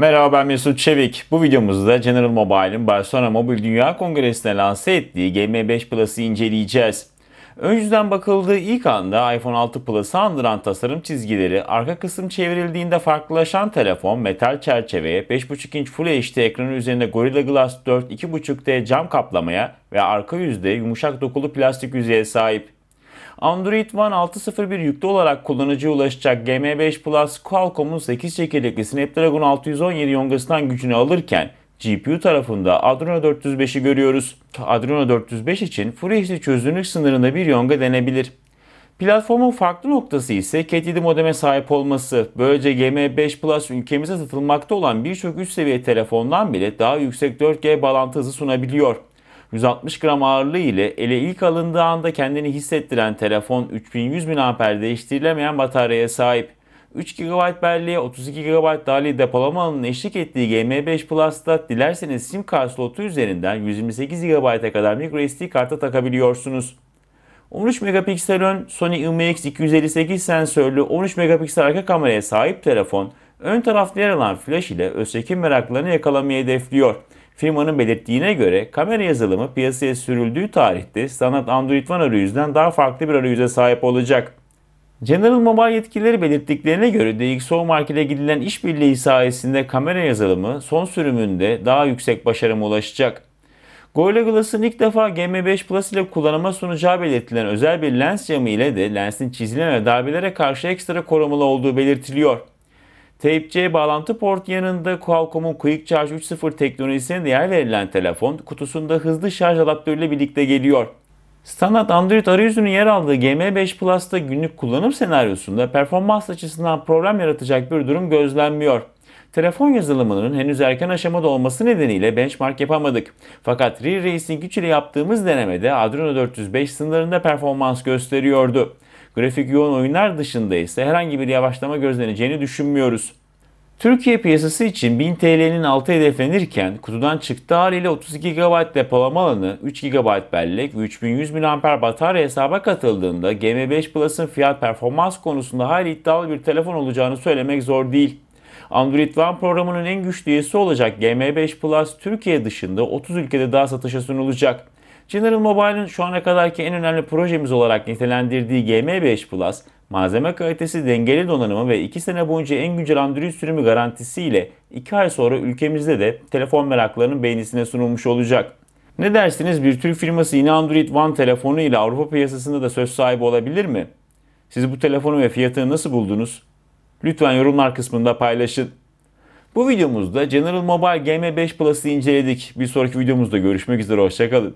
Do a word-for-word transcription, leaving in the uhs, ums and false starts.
Merhaba, ben Yusuf Çevik. Bu videomuzda General Mobile'in Barcelona Mobil Dünya Kongresi'ne lanse ettiği G M beş Plus'ı inceleyeceğiz. Ön yüzden bakıldığı ilk anda iPhone altı Plus'ı andıran tasarım çizgileri, arka kısım çevrildiğinde farklılaşan telefon, metal çerçeveye, beş buçuk inç Full H D ekranı üzerinde Gorilla Glass dört iki buçuk D cam kaplamaya ve arka yüzde yumuşak dokulu plastik yüzeye sahip. Android One altı nokta sıfır bir yüklü olarak kullanıcıya ulaşacak G M beş Plus, Qualcomm'un sekiz çekirdekli Snapdragon altı yüz on yedi yongasından gücünü alırken, G P U tarafında Adreno dört yüz beşi görüyoruz. Adreno dört yüz beş için Full H D çözünürlük sınırında bir yonga denebilir. Platformun farklı noktası ise Cat yedi modeme sahip olması. Böylece G M beş Plus ülkemize satılmakta olan birçok üst seviye telefondan bile daha yüksek dört G bağlantı hızı sunabiliyor. yüz altmış gram ağırlığı ile ele ilk alındığı anda kendini hissettiren telefon üç bin yüz miliamper saat değiştirilemeyen bataryaya sahip. üç gigabayt belleğe otuz iki gigabayt dahili depolama alanının eşlik ettiği G M beş Plus'ta dilerseniz SIM kart slotu üzerinden yüz yirmi sekiz gigabayt'a kadar microSD kartı takabiliyorsunuz. on üç megapiksel ön Sony I M X iki yüz elli sekiz sensörlü on üç megapiksel arka kameraya sahip telefon, ön tarafta yer alan flash ile öz çekim meraklarını yakalamayı hedefliyor. Firmanın belirttiğine göre kamera yazılımı piyasaya sürüldüğü tarihte standart Android One arayüzden daha farklı bir arayüze sahip olacak. General Mobile yetkilileri belirttiklerine göre D X O Mark ile gidilen işbirliği sayesinde kamera yazılımı son sürümünde daha yüksek başarıma ulaşacak. Gorilla Glass'ın ilk defa G M beş Plus ile kullanıma sunacağı belirtilen özel bir lens camı ile de lensin çizilme ve darbelere karşı ekstra korumalı olduğu belirtiliyor. Type C bağlantı portu yanında Qualcomm'un Quick Charge üç nokta sıfır teknolojisine değer verilen telefon kutusunda hızlı şarj adaptörüyle birlikte geliyor. Standart Android arayüzünün yer aldığı G M beş Plus'ta günlük kullanım senaryosunda performans açısından problem yaratacak bir durum gözlenmiyor. Telefon yazılımının henüz erken aşamada olması nedeniyle benchmark yapamadık. Fakat Real Racing üç ile yaptığımız denemede Adreno dört yüz beş sınırında performans gösteriyordu. Grafik yoğun oyunlar dışında ise herhangi bir yavaşlama gözleneceğini düşünmüyoruz. Türkiye piyasası için bin Türk lirasının altı hedeflenirken kutudan çıktı haliyle otuz iki gigabayt depolama alanı, üç gigabayt bellek ve üç bin yüz miliamper saat batarya hesaba katıldığında G M beş Plus'ın fiyat performans konusunda hayli iddialı bir telefon olacağını söylemek zor değil. Android One programının en güçlü üyesi olacak G M beş Plus Türkiye dışında otuz ülkede daha satışa sunulacak. General Mobile'ın şu ana kadarki en önemli projemiz olarak nitelendirdiği G M beş Plus, malzeme kalitesi, dengeli donanımı ve iki sene boyunca en güncel Android sürümü garantisiyle iki ay sonra ülkemizde de telefon meraklarının beğenisine sunulmuş olacak. Ne dersiniz, bir Türk firması yine Android One telefonu ile Avrupa piyasasında da söz sahibi olabilir mi? Siz bu telefonu ve fiyatını nasıl buldunuz? Lütfen yorumlar kısmında paylaşın. Bu videomuzda General Mobile G M beş Plus'ı inceledik. Bir sonraki videomuzda görüşmek üzere, hoşça kalın.